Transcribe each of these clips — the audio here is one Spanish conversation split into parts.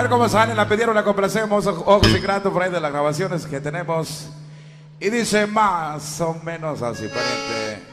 A ver cómo sale, la pidieron, la complacemos. Ojos y gratos por ahí de las grabaciones que tenemos. Y dice más o menos así, pariente.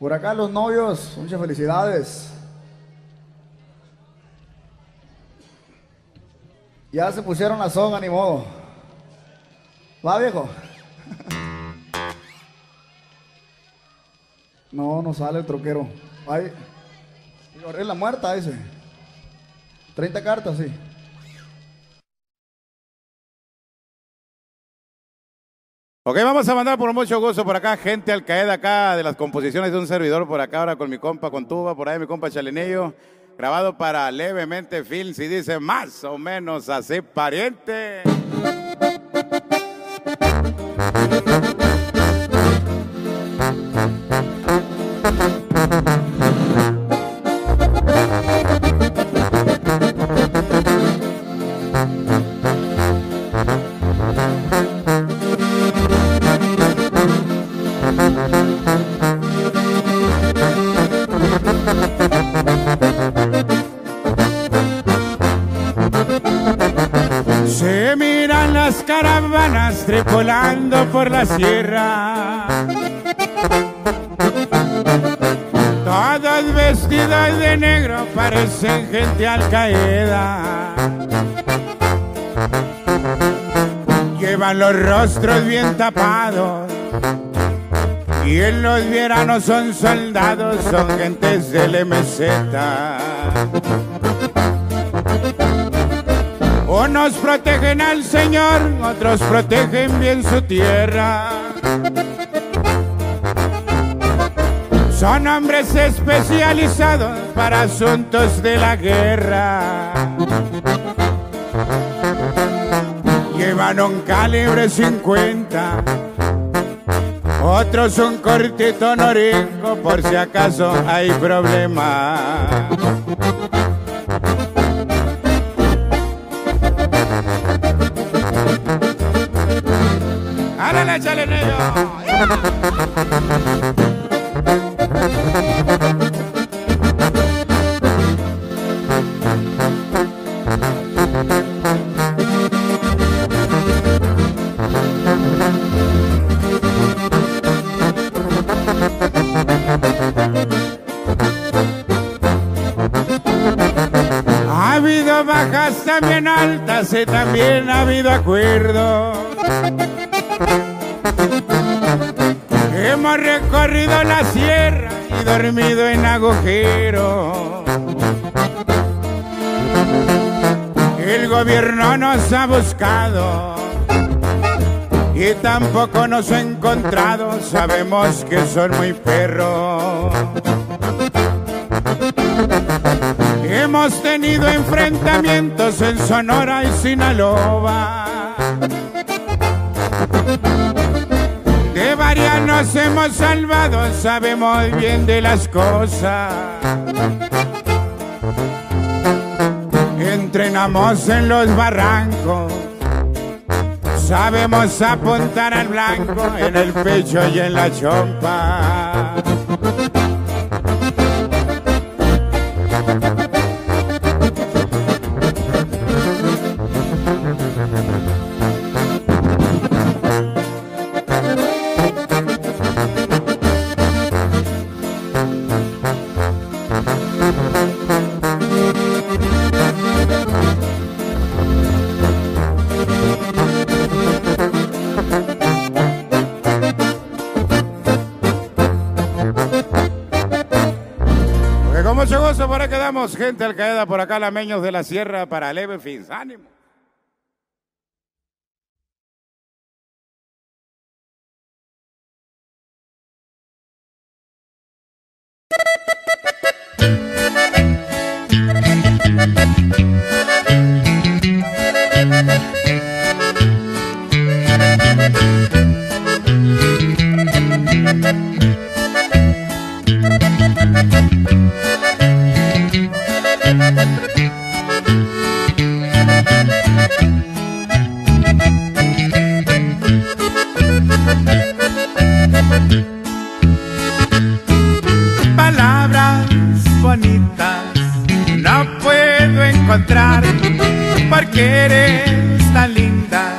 Por acá los novios, muchas felicidades. Ya se pusieron la soga, ni modo. ¿Va, viejo? No, no sale el troquero. Ay, es la muerta ese. 30 cartas, sí. Ok, vamos a mandar por mucho gusto por acá, gente Al Qaeda acá, de las composiciones de un servidor por acá, ahora con mi compa con tuba, por ahí mi compa Chalinillo, grabado para Levemente Films y dice más o menos así, pariente. Caravanas tripulando por la sierra, todos vestidos de negro, parecen gente Al Qaeda. Llevan los rostros bien tapados y en los veranos son soldados, son gentes del MZ. Unos protegen al Señor, otros protegen bien su tierra. Son hombres especializados para asuntos de la guerra. Llevan un calibre 50, otros un cortito norinco por si acaso hay problema. Ha habido bajas también altas y también ha habido acuerdos. Hemos recorrido la sierra y dormido en agujeros. El gobierno nos ha buscado y tampoco nos ha encontrado. Sabemos que son muy perros. Hemos tenido enfrentamientos en Sonora y Sinaloa. De varias nos hemos salvado, sabemos bien de las cosas. Entrenamos en los barrancos, sabemos apuntar al blanco en el pecho y en la chompa. Mucho gusto, por ahí quedamos, gente Al Qaeda, por acá, Alameños de la Sierra, para Leve Fins, ánimo. Palabras bonitas no puedo encontrar, porque eres tan linda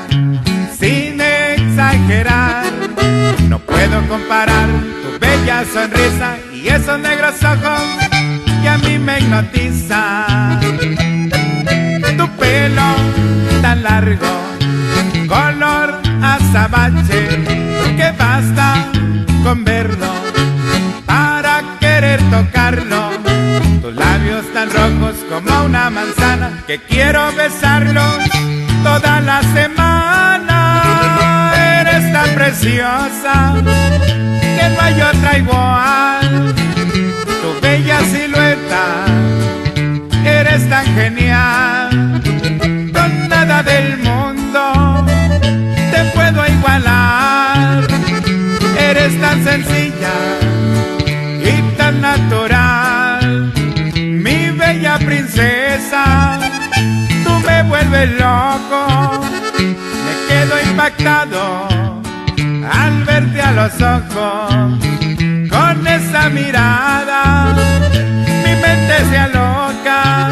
sin exagerar. No puedo comparar tu bella sonrisa y esos negros ojos que a mí me hipnotizan. Tu pelo tan largo, color azabache, que basta con verlo para querer tocarlo. Tus labios tan rojos como una manzana, que quiero besarlos toda la semana. Eres tan preciosa. preciosa, que no hay otra igual. Tu bella silueta, eres tan genial. Con nada del mundo te puedo igualar. Eres tan sencilla y tan natural, mi bella princesa. Tú me vuelves loco, me quedo impactado al verte a los ojos. Con esa mirada mi mente se aloca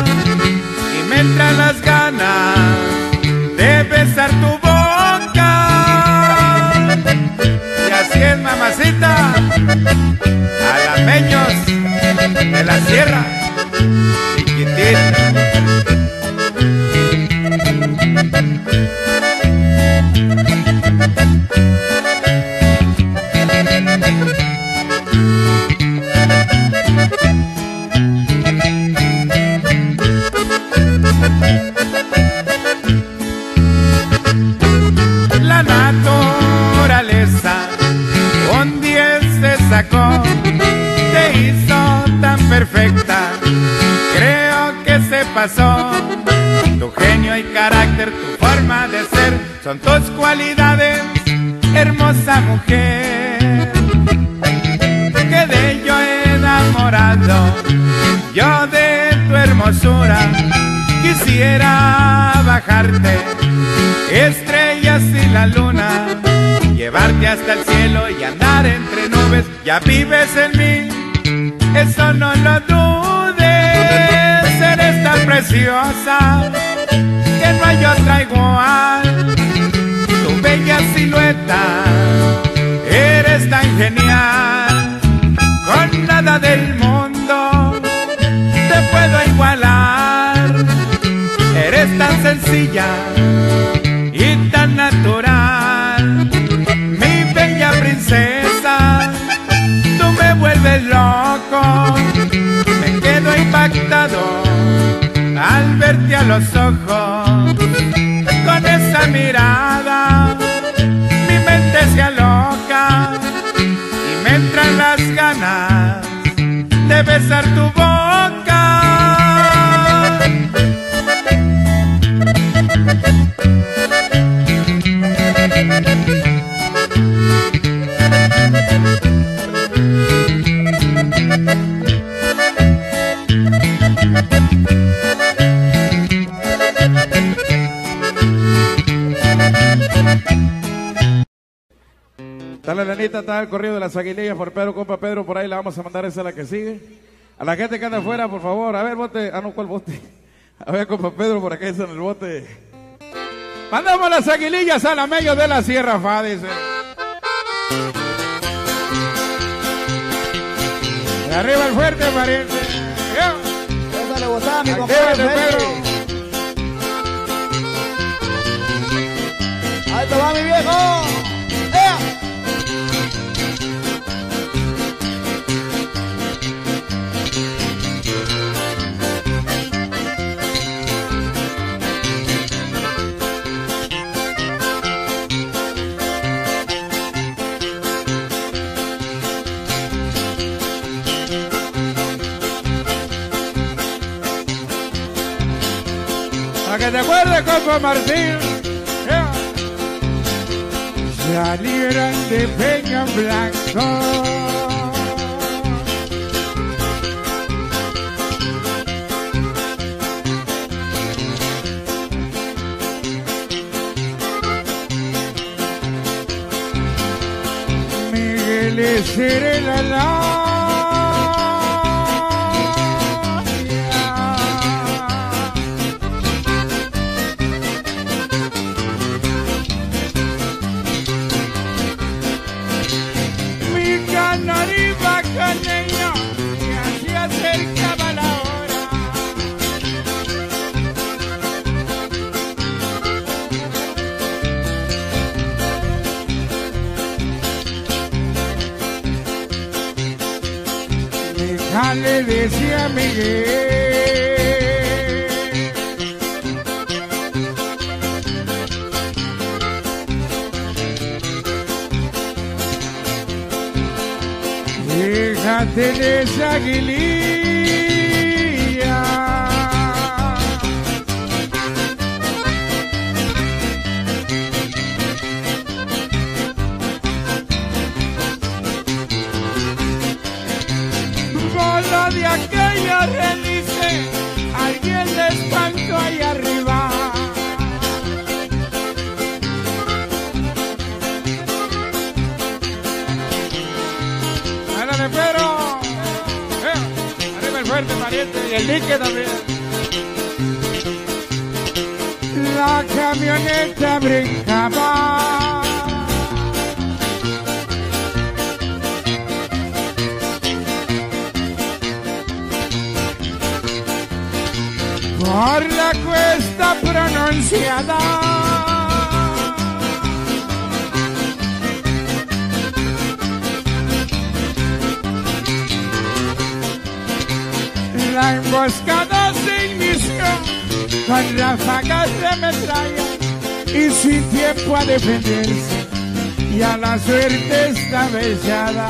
y me entran las ganas de besar tu boca. Y así es, mamacita, alameños de la sierra, chiquitita. La naturaleza con 10 te sacó, te hizo tan perfecta, creo que se pasó. Tu genio y carácter, tu forma de ser, son tus cualidades, hermosa mujer. Quedé yo enamorado, yo de tu hermosura. Quisiera bajarte, estrellas y la luna, llevarte hasta el cielo y andar entre nubes. Ya vives en mí, eso no lo dudes. Eres tan preciosa, que no hay otra igual. Tu bella silueta, eres tan genial. Con nada del mundo te puedo igualar. Eres tan sencilla y tan natural, mi bella princesa. Tú me vuelves loco, me quedo impactado al verte a los ojos. Con esa mirada mi mente se aloca y me entran las ganas de besar tu boca. Está la lanita, está el corrido de las aguilillas por Pedro, compa Pedro, por ahí la vamos a mandar, esa es la que sigue. A la gente que anda afuera, por favor, a ver, bote, ah no, ¿cuál bote? A ver, compa Pedro, por acá está en el bote. Mandamos las aguilillas a la medio de la sierra, fa, dice. De arriba el fuerte, pariente. Esa le botaba mi compadre Pedro. Ahí te va mi viejo. Que te acuerdes, compa Martín, yeah. Salieron de Peña Blanco, Miguel es el alá. Le decía Miguel, la telesaguilía. Bolo de aquellos relices, alguien les bancó ahí arriba. Fuerte, pariente, y el dique también. La camioneta brincaba. Por la cuesta pronunciada. La emboscada se inició con ráfagas de metralla y sin tiempo a defenderse, y a la suerte está besada.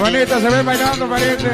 Bonita se ve bailando, pariente.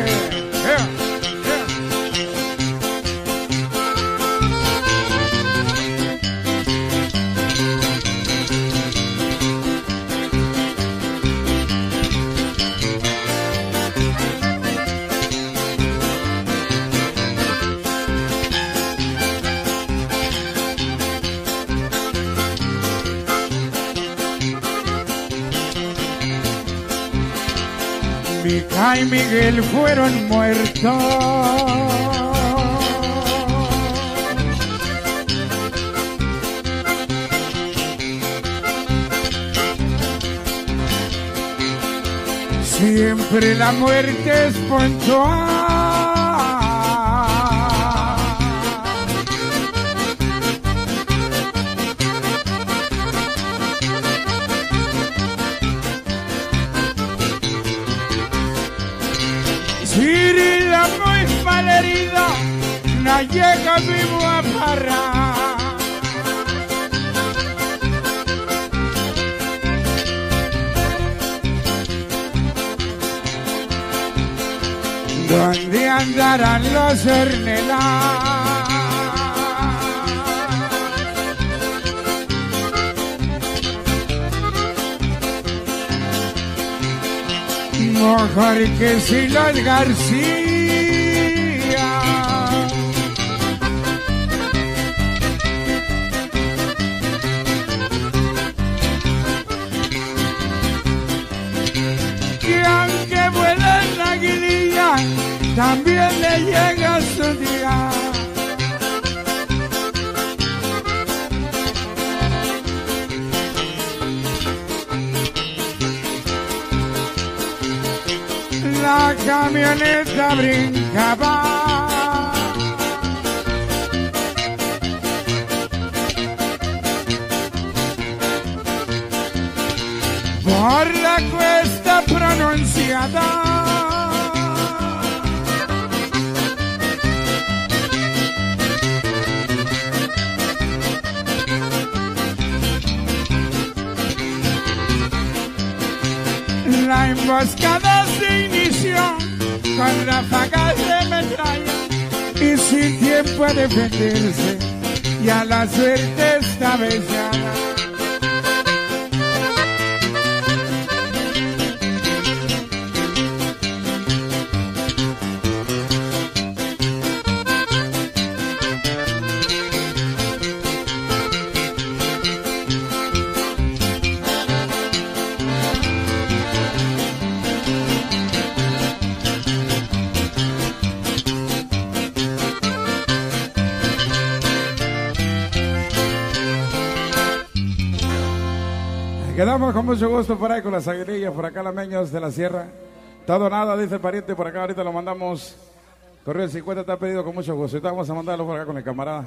Mica y Miguel fueron muertos. Siempre la muerte es puntual. Cirila muy malherida, no llega vivo a parar. ¿Dónde andarán los hornelas? Mejor que si los García. Y aunque vuela la aguililla, también le llega su día. La camioneta brincaba. Por la cuesta pronunciada. La emboscada se inició con ráfagas de metralla y sin tiempo a defenderse, y a la suerte está besada. Quedamos con mucho gusto por ahí con las aguilillas, por acá Alameños de la Sierra. Está donada, dice el pariente, por acá ahorita lo mandamos. Correo el 50 está pedido con mucho gusto. Ahorita vamos a mandarlo por acá con el camarada.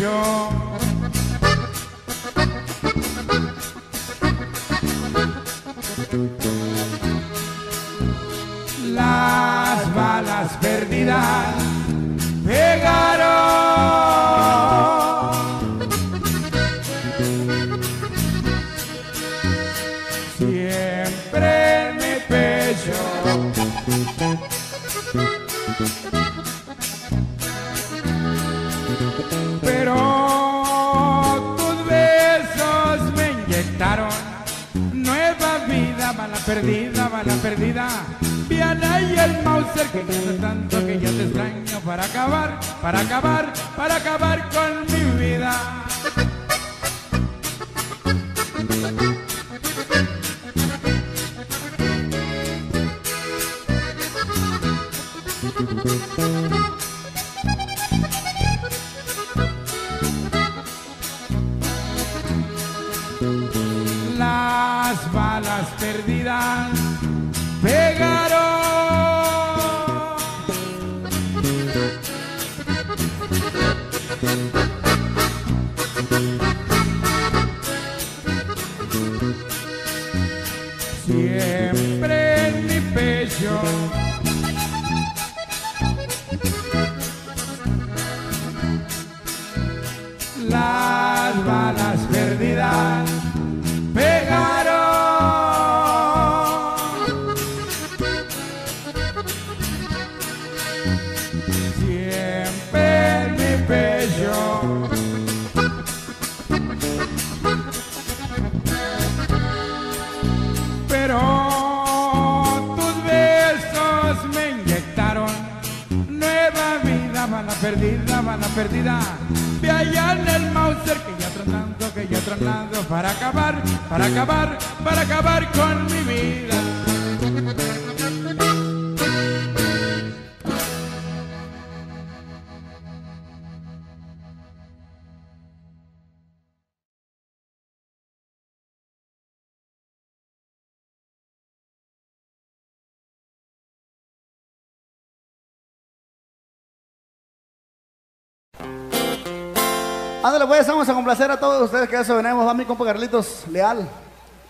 yo. Las balas perdidas pegaron. Siempre en mi pecho. Pero tus besos me inyectaron nueva vida, bala perdida, bala perdida. Viana y el Mauser, que canto tanto que yo te extraño, para acabar, para acabar, para acabar con mi vida. Las balas perdidas pegaron. Siempre en mi pecho. Las balas perdidas pegaron. Siempre en mi pecho. Pero tus besos me inyectaron nueva vida, bala perdida, bala perdida. De allá en el Mauser, que ya tronando, que ya tronando, para acabar, para acabar, para acabar con mi vida. Ándale pues, vamos a complacer a todos ustedes que eso venimos. Va mi compa Carlitos Leal,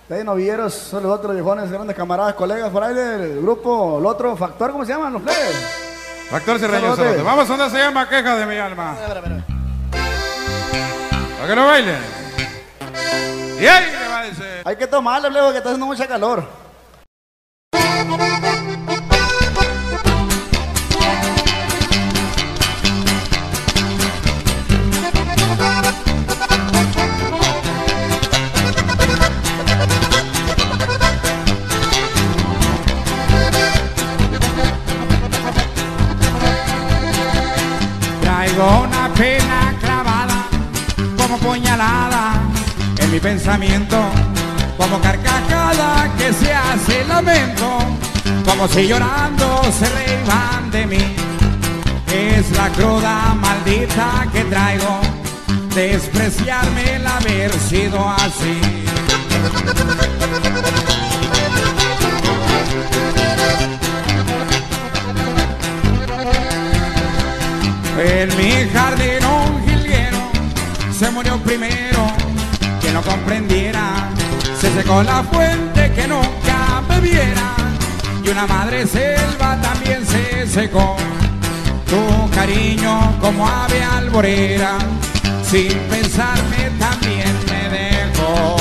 de Novilleros, son los otros viejones, grandes camaradas, colegas por ahí del grupo, el otro Factor, ¿cómo se llaman los plebes? Factor Cerreño, saludos. Vamos a donde se llama Queja de mi Alma. Para que no bailen. Y ahí le va a decir. Hay que tomarle, plebes, que está haciendo mucha calor. Una pena clavada como puñalada en mi pensamiento, como carcajada que se hace lamento, como si llorando se reían de mí. Es la cruda maldita que traigo, despreciarme el haber sido así. En mi jardín un jilguero se murió primero, que no comprendiera. Se secó la fuente que nunca bebiera, y una madre selva también se secó. Tu cariño como ave alborera, sin pensarme también me dejó.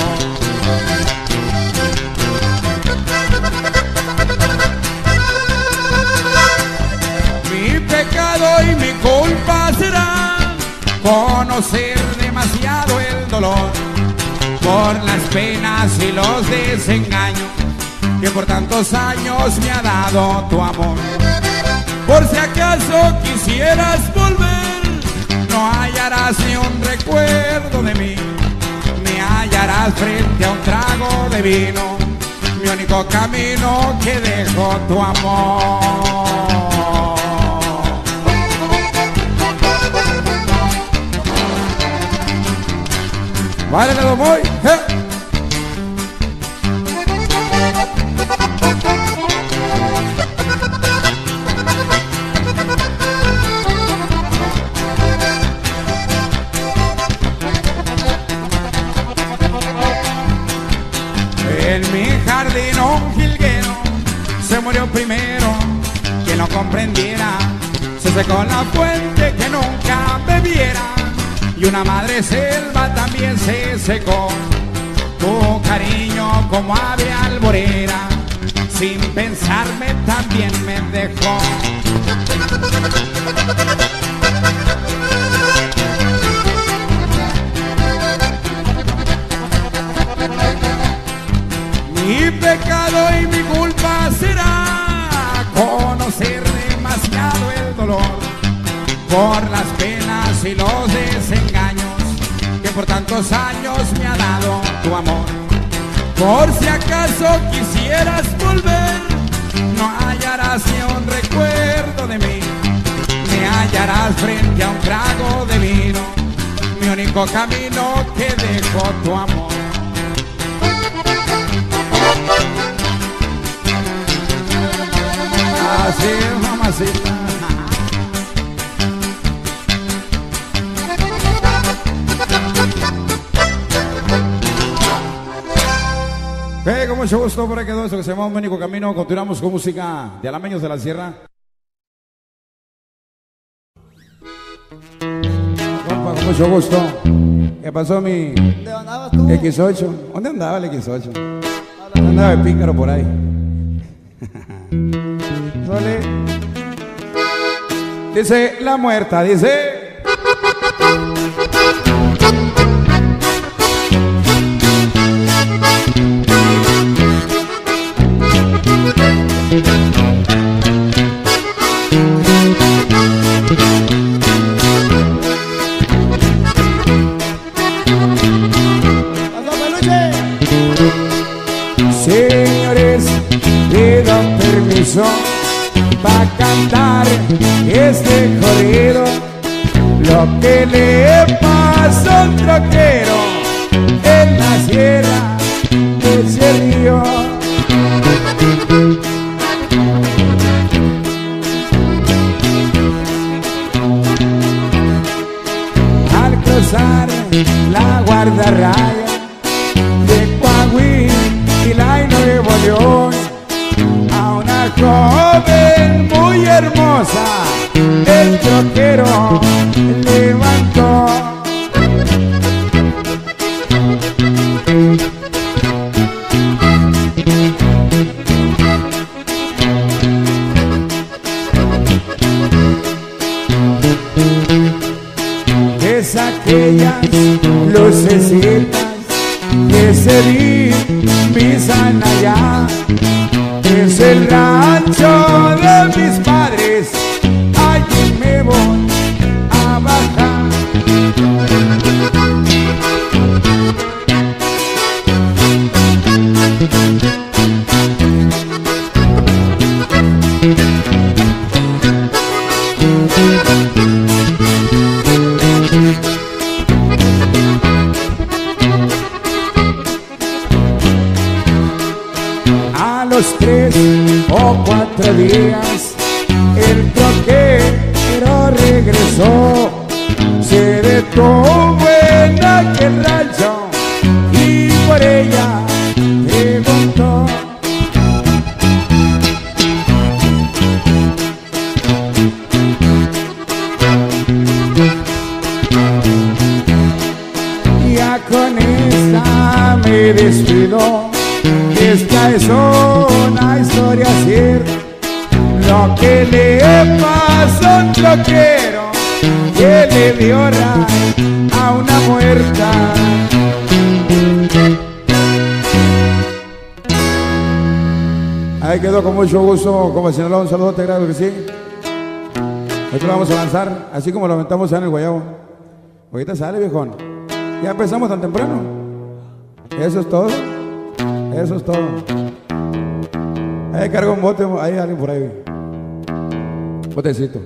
Pecado y mi culpa será conocer demasiado el dolor por las penas y los desengaños que por tantos años me ha dado tu amor. Por si acaso quisieras volver, no hallarás ni un recuerdo de mí, me hallarás frente a un trago de vino, mi único camino que dejó tu amor. Vale, me lo voy. en mi jardín un jilguero se murió primero, que no comprendiera. Se secó la fuente que nunca bebiera, y una madre selva también se secó. Tuvo cariño como ave alborera, sin pensarme también me dejó. Mi pecado y mi culpa será conocer demasiado el dolor, por las penas y los desengaños que por tantos años me ha dado tu amor. Por si acaso quisieras volver, no hallarás ni un recuerdo de mí, me hallarás frente a un trago de vino, mi único camino que dejó tu amor. Así es, mamacita. Hey, con mucho gusto, por ahí quedó eso que se llama Un Único Camino. Continuamos con música de Alameños de la Sierra. Opa, con mucho gusto. ¿Qué pasó, mi? ¿Dónde andabas tú? X8. ¿Dónde andaba el X8? Andaba de pícaro por ahí. Sole. Dice la muerta, dice. Señores, le dan permiso para cantar este corrido. Lo que le pasa a un troquero en la sierra de Sierra. Al cruzar la guardarraya de Coahuila y la Nuevo León, a una joven muy hermosa el troquero levantó. Es aquellas lucecitas que se pisan allá, es el rancho de mis padres, allí me voy a bajar. Días, el troquero regresó, se detuvo en aquel rancho y por ella preguntó. Ya con esta me despido, esta es una historia cierta. Lo que le pasó a un troquero que le dio ray a una muerta. Ahí quedó con mucho gusto, como señaló, un saludo, Tegrado, que sí. Esto lo vamos a lanzar, así como lo aventamos allá en el Guayabo. Ahorita sale, viejón. Ya empezamos tan temprano. Eso es todo. Eso es todo. Ahí cargo un bote, ahí alguien por ahí. Botecito.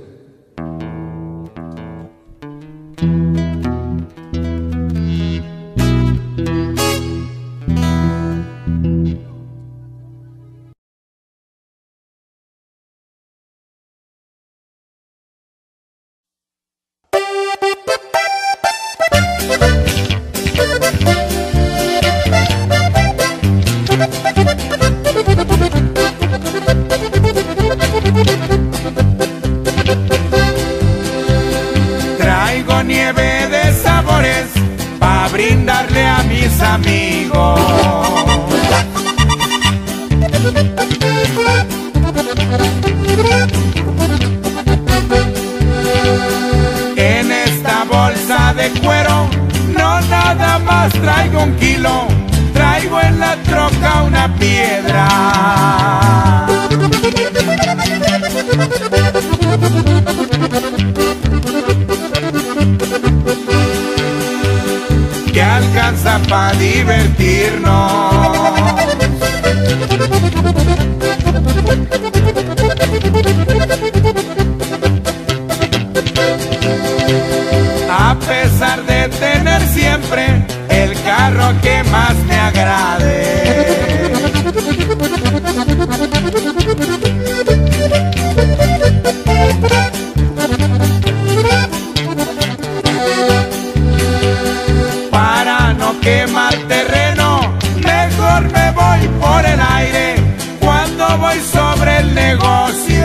cuero, no nada más traigo un kilo, traigo en la troca una piedra. Que alcanza para divertirnos. A pesar de tener siempre el carro que más me agrade, para no quemar terreno, mejor me voy por el aire cuando voy sobre el negocio.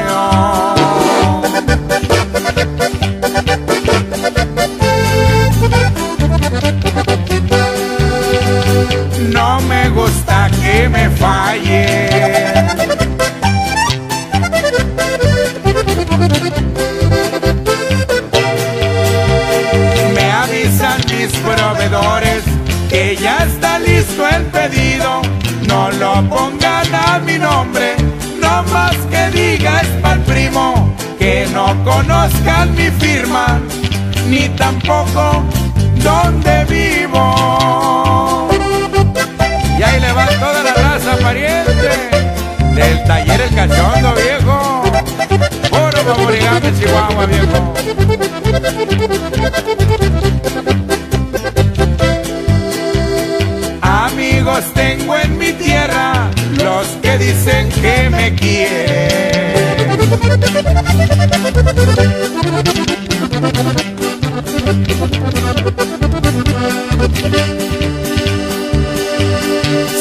No me gusta que me falle. Me avisan mis proveedores que ya está listo el pedido. No lo pongan a mi nombre, no más que digas pa'l primo, que no conozcan mi firma, ni tampoco dónde vivo. Y ahí le va toda la raza pariente del taller El Cachondo, viejo. Puro Paburigame, Chihuahua, viejo. Amigos tengo en mi tierra, los que dicen que me quieren.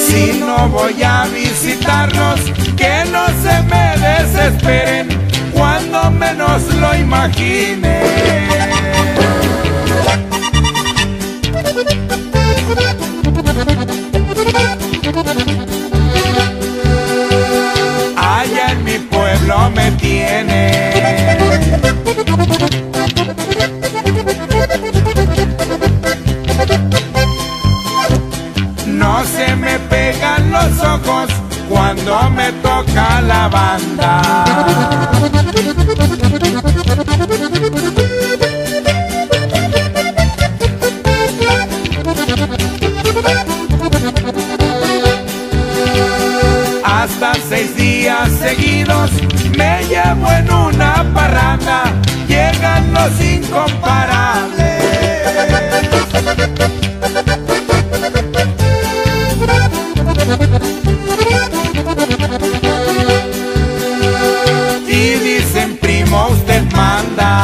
Si no voy a visitarlos, que no se me desesperen cuando menos lo imagine. Allá en mi pueblo me tienen. No se me pegan los ojos cuando me toca la banda. Hasta 6 días seguidos me llevo en una parranda. Llegan los incomparables. Y dicen, primo, usted manda.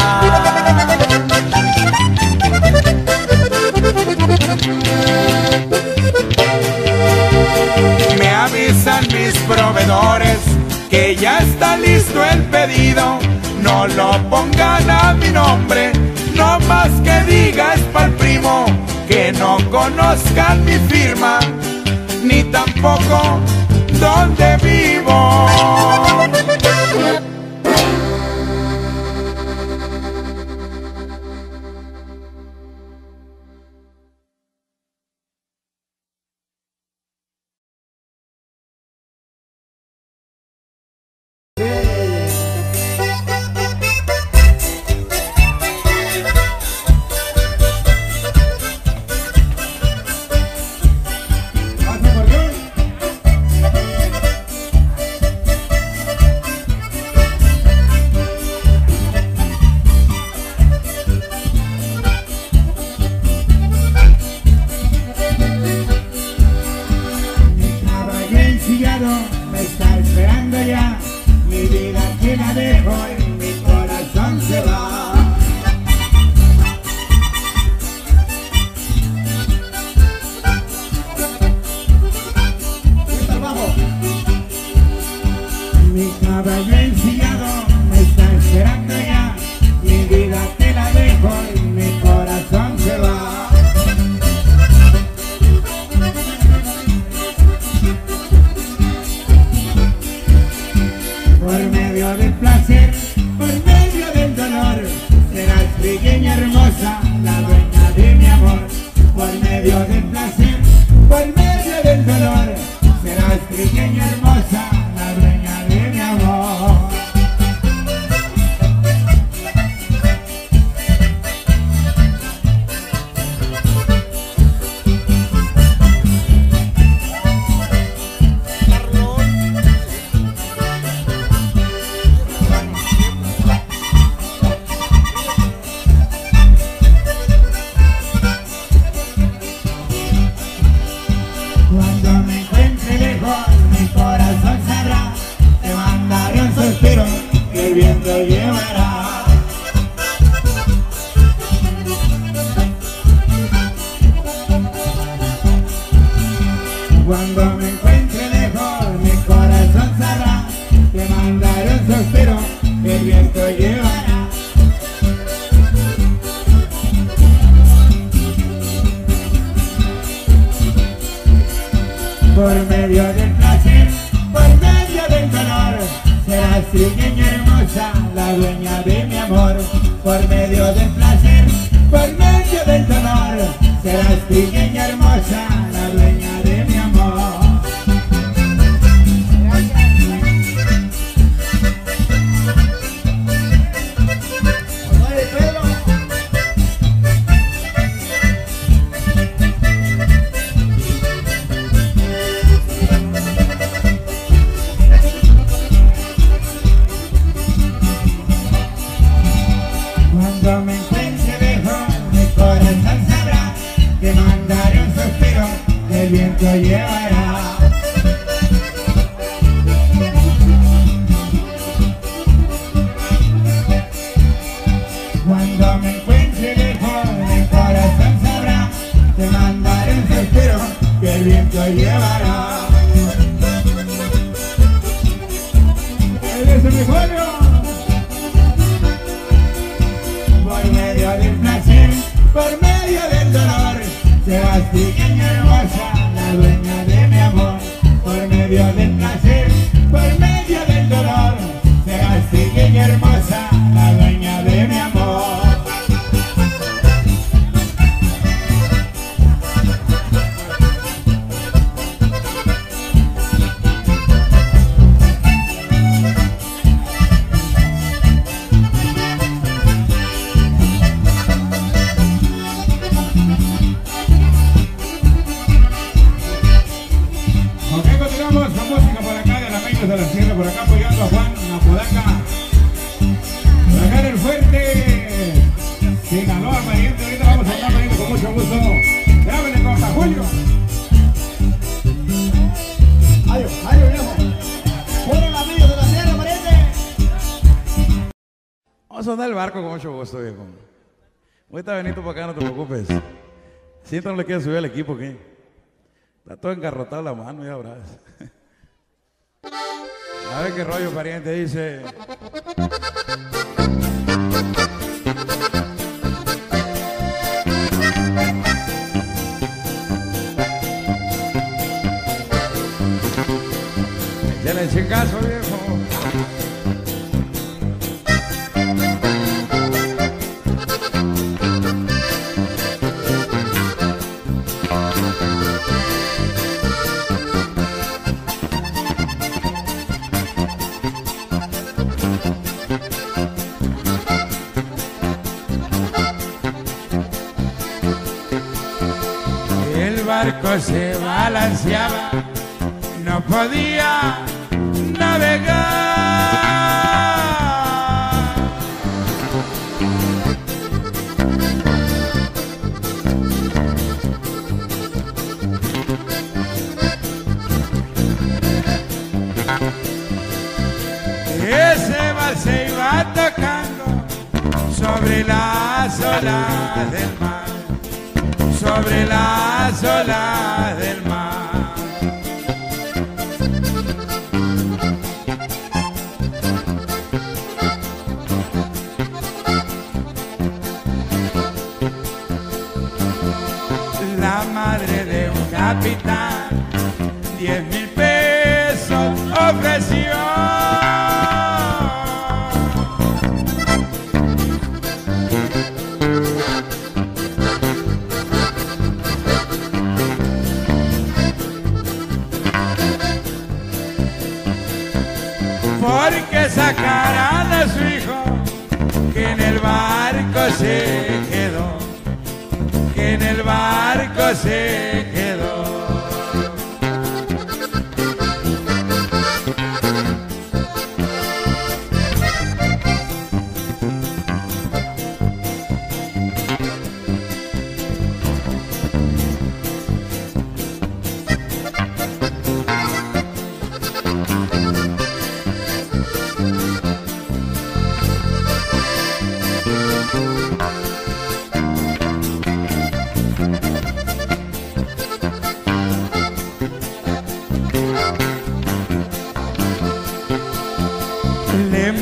Me avisan mis proveedores que ya está listo el pedido. No lo pongan a mi nombre, no más que digas pa'l primo, que no conozcan mi firma, ni tampoco dónde vivo. medio del placer, por medio del dolor, serás pequeña hermosa, la dueña de mi amor. Ahorita venito para acá, no te preocupes. Si no le quieres subir al equipo aquí. Está todo engarrotado la mano, ya habrás. A ver qué rollo, pariente, dice. Ya le eché caso, viejo. El barco se balanceaba, no podía navegar. Ese mar se iba tocando sobre las olas del mar. Sobre las olas del mar. La madre de un capitán 10,000 pesos ofreció. sacarán a su hijo, que en el barco se quedó, que en el barco se quedó.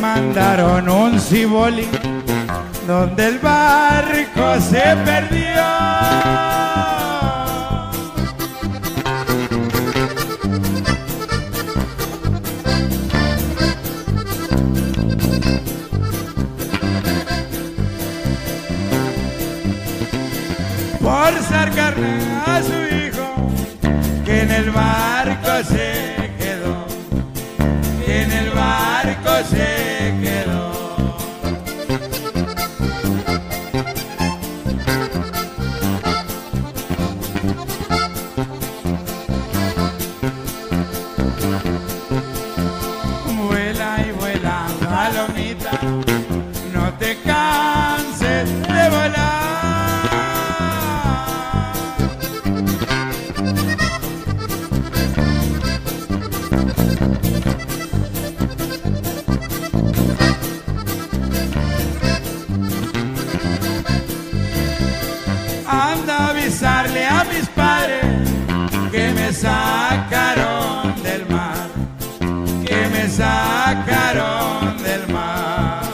Mandaron un ciboli donde el barco se perdió. Por sacarle a su hijo, que en el barco se quedó, que en el barco se quedó. Vuela y vuela, palomita, no te canses de volar. Avisarle a mis padres que me sacaron del mar, que me sacaron del mar.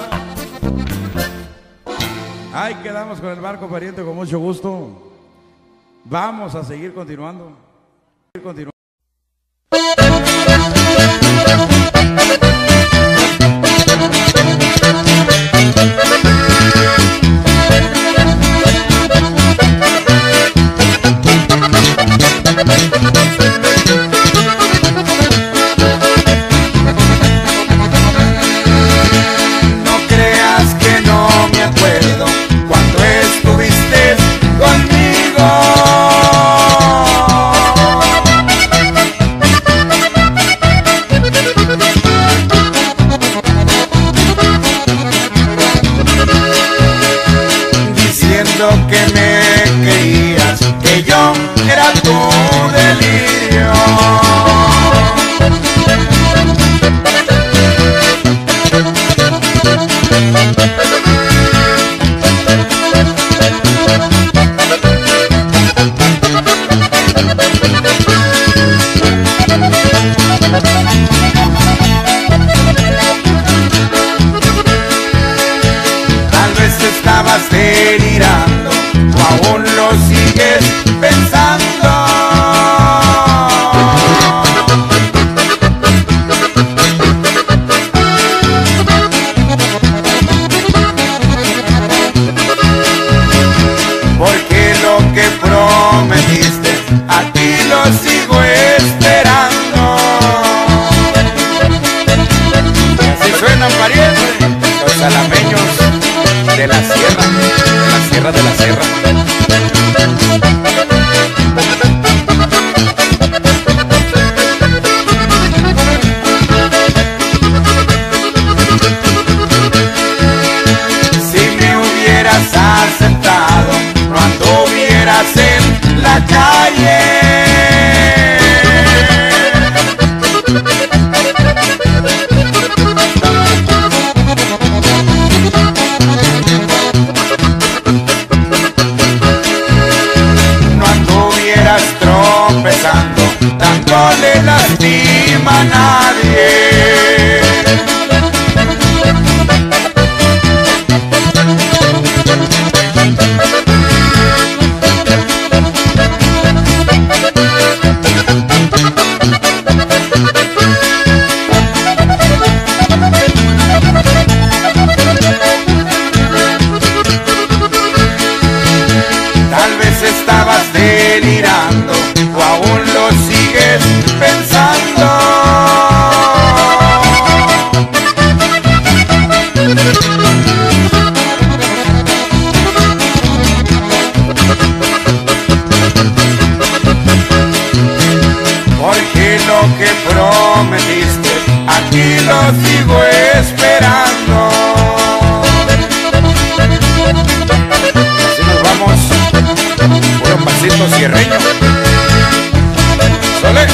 Ahí quedamos con el barco, pariente, con mucho gusto. Vamos a seguir continuando. Alameños de la Sierra, de la Sierra, de la Sierra. Si me hubieras aceptado, no anduvieras en la calle. No le lastima a nadie. Tal vez estabas delirando o aún lo sigues pensando. prometiste, aquí lo sigo esperando. Así nos vamos por un pasito sierreño. ¡Sole!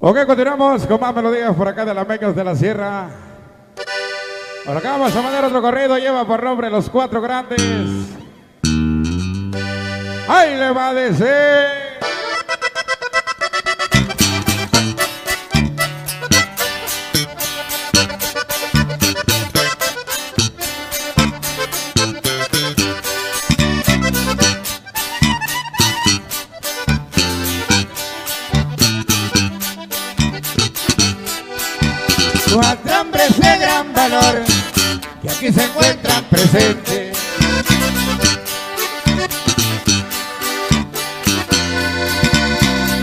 Ok, continuamos con más melodías por acá de Alameños de la Sierra. Por acá vamos a mandar otro corrido, lleva por nombre Los Cuatro Grandes. ¡Ahí le va a decir! Cuatro hombres de gran valor que aquí se encuentran presentes.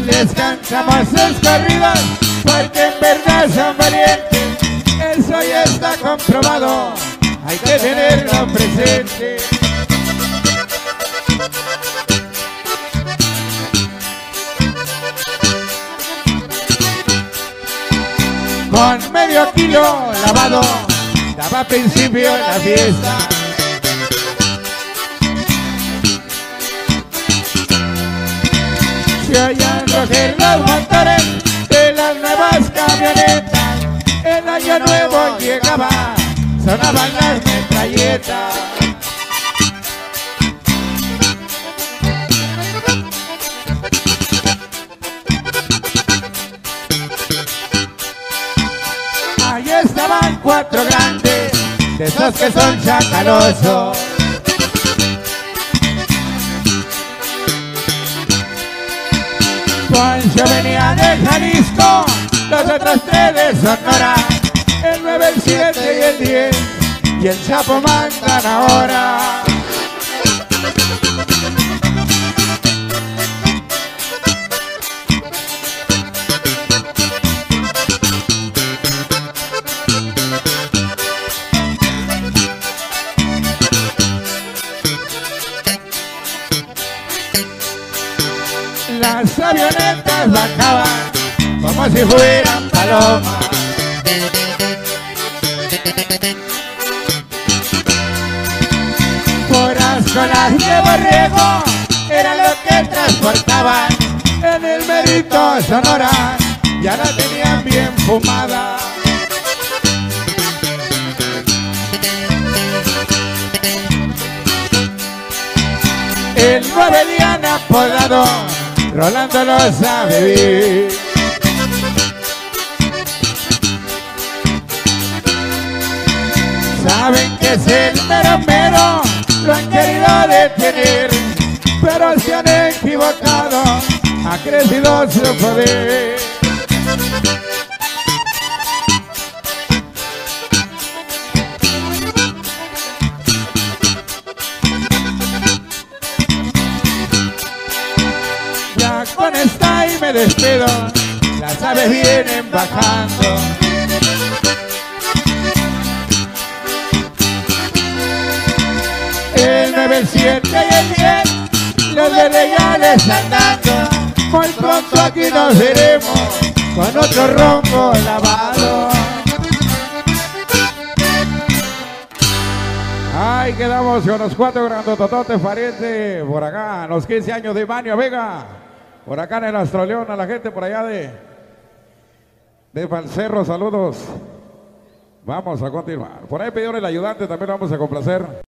Les cantamos sus corridas porque en verdad son valientes. Eso ya está comprobado, hay que tenerlo presente. limpio, lavado, daba principio a la fiesta. Se oían rugir los motores de las nuevas camionetas. El año nuevo llegaba, sonaban las metralletas. Ahí estaban cuatro grandes, de esos que son chacalosos. Juancho venía de Jalisco, los otros tres de Sonora, el 9, el 7 y el 10, y el Chapo mandan ahora. Las avionetas bajaban como si fueran palomas. Puras colas de borrego eran lo que transportaban. En el Merito Sonora ya la tenían bien fumada. El 9 le han apodado Rolándolos a vivir. Saben que es el mero mero, lo han querido detener, pero se han equivocado, ha crecido su poder. Con esta y me despido, las aves vienen bajando. El 9, el 7 y el 10, los de legales están dando. Muy pronto aquí nos veremos con otro rumbo lavado. Ahí quedamos con los cuatro grandotototes parientes por acá, los 15 años de Mario Vega. Por acá en el Astro León, a la gente por allá de Valcerro, saludos. Vamos a continuar. Por ahí pidieron el ayudante, también lo vamos a complacer.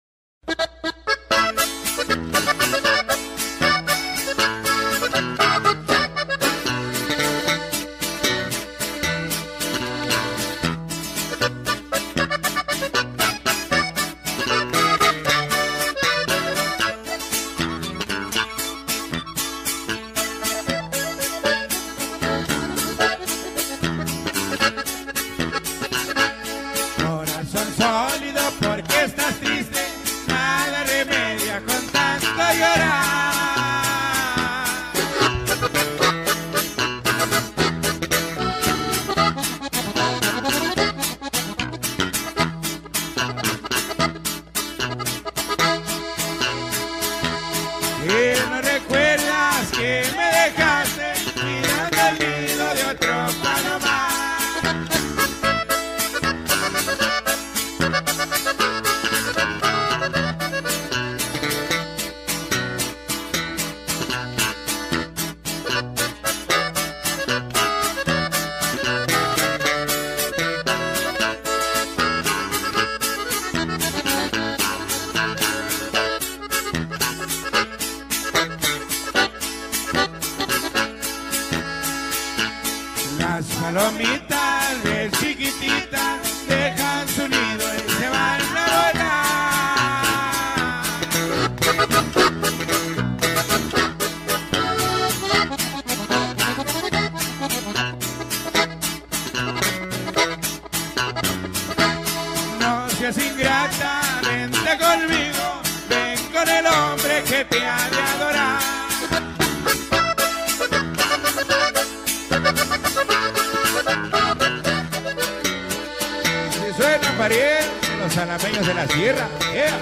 Los Alameños de la Sierra, yeah.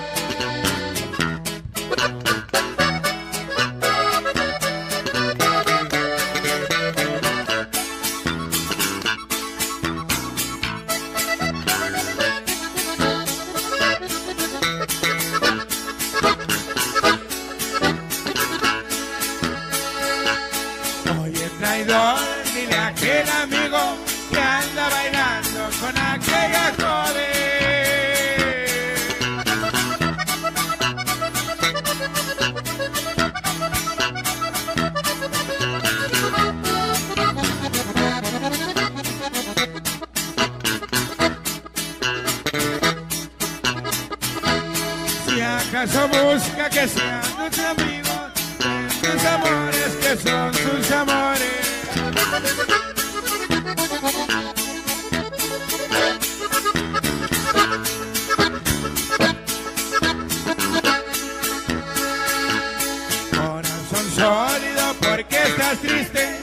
traidor, dile a aquel amigo que anda bailando con aquella joven. Si acaso busca que sea nuestro amigo, tus amores que son tus amores. Corazón sólido, ¿por qué estás triste?